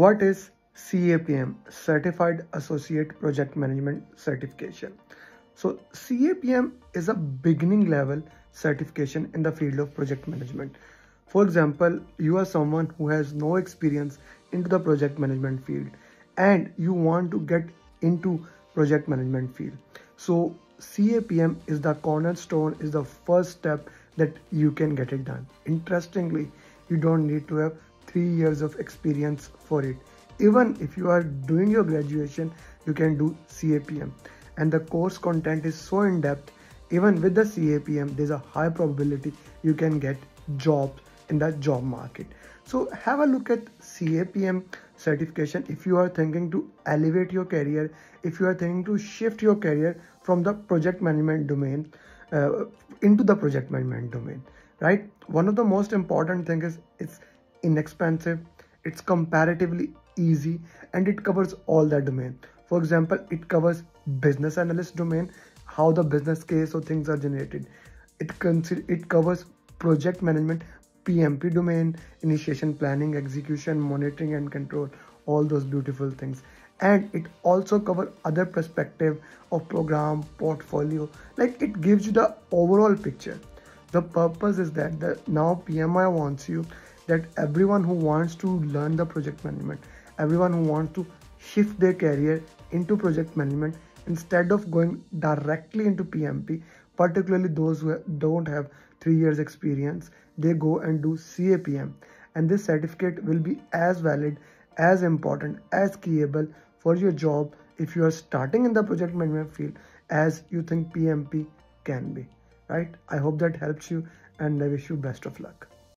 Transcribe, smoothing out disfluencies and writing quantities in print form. What is CAPM, Certified Associate Project Management Certification? So CAPM is a beginning level certification in the field of project management. For example, you are someone who has no experience into the project management field and you want to get into project management field. So CAPM is the cornerstone, is the first step that you can get it done. Interestingly, you don't need to have 3 years of experience for it. Even if you are doing your graduation, you can do CAPM. And the course content is so in-depth, even with the CAPM, there's a high probability you can get jobs in the job market. So have a look at CAPM certification if you are thinking to elevate your career, if you are thinking to shift your career from the project management domain into the project management domain, right? One of the most important things is it's inexpensive, it's comparatively easy, and it covers all the domain. For example, it covers business analyst domain, how the business case or things are generated. It covers project management, PMP domain, initiation, planning, execution, monitoring and control, all those beautiful things. And it also covers other perspective of program, portfolio, like it gives you the overall picture. The purpose is that now PMI wants you that everyone who wants to learn the project management, everyone who wants to shift their career into project management instead of going directly into PMP, particularly those who don't have 3 years experience, they go and do CAPM, and this certificate will be as valid, as important, as keyable for your job if you are starting in the project management field as you think PMP can be, right? I hope that helps you and I wish you best of luck.